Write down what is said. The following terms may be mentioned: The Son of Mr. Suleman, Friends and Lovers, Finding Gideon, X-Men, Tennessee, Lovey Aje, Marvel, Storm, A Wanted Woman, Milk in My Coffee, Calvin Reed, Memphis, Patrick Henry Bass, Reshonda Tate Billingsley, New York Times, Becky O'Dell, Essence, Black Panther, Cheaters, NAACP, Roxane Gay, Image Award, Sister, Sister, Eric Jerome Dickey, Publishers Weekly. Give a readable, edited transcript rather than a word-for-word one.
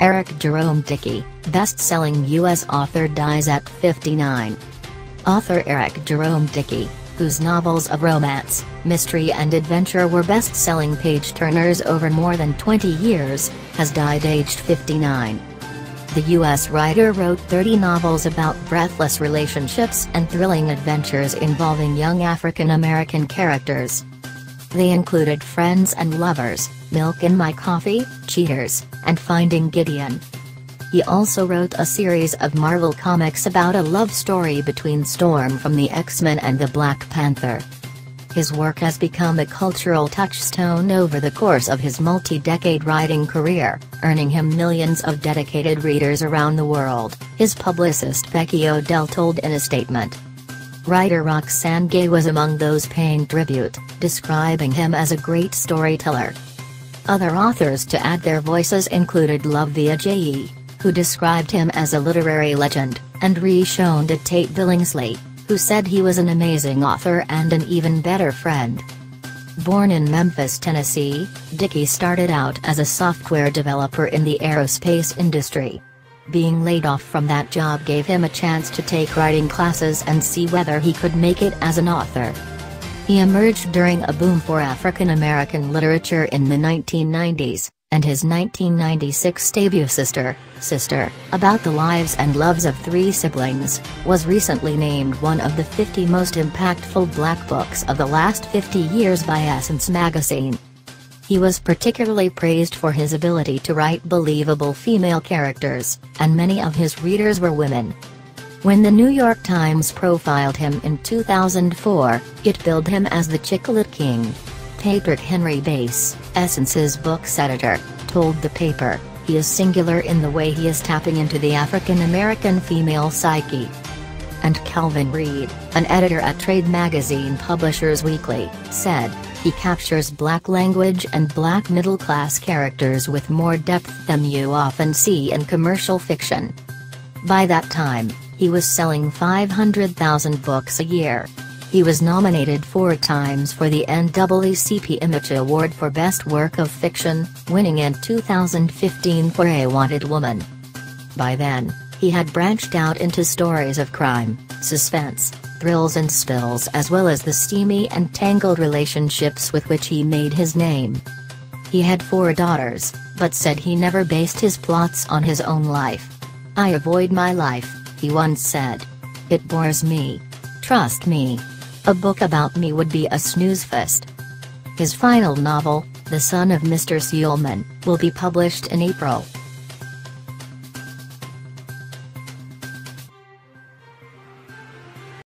Eric Jerome Dickey, best-selling U.S. author, dies at 59. Author Eric Jerome Dickey, whose novels of romance, mystery and adventure were best-selling page-turners over more than 20 years, has died aged 59. The U.S. writer wrote 30 novels about breathless relationships and thrilling adventures involving young African-American characters. They included Friends and Lovers, Milk in My Coffee, Cheaters, and Finding Gideon. He also wrote a series of Marvel comics about a love story between Storm from the X-Men and the Black Panther. His work has become a cultural touchstone over the course of his multi-decade writing career, earning him millions of dedicated readers around the world, his publicist Becky O'Dell told in a statement. Writer Roxane Gay was among those paying tribute, describing him as a great storyteller. Other authors to add their voices included Lovey Aje, who described him as a literary legend, and Reshonda Tate Billingsley, who said he was an amazing author and an even better friend. Born in Memphis, Tennessee, Dickey started out as a software developer in the aerospace industry. Being laid off from that job gave him a chance to take writing classes and see whether he could make it as an author. He emerged during a boom for African American literature in the 1990s. And his 1996 debut Sister, Sister, about the lives and loves of three siblings, was recently named one of the 50 most impactful black books of the last 50 years by Essence magazine. He was particularly praised for his ability to write believable female characters, and many of his readers were women. When the New York Times profiled him in 2004, it billed him as the Chiclet King. Patrick Henry Bass, Essence's books editor, told the paper, "He is singular in the way he is tapping into the African-American female psyche." And Calvin Reed, an editor at trade magazine Publishers Weekly, said, "He captures black language and black middle-class characters with more depth than you often see in commercial fiction." By that time, he was selling 500,000 books a year. He was nominated 4 times for the NAACP Image Award for Best Work of Fiction, winning in 2015 for A Wanted Woman. By then, he had branched out into stories of crime, suspense, thrills and spills, as well as the steamy and tangled relationships with which he made his name. He had 4 daughters, but said he never based his plots on his own life. "I avoid my life," he once said. "It bores me. Trust me. A book about me would be a snooze fest." His final novel, The Son of Mr. Suleman, will be published in April.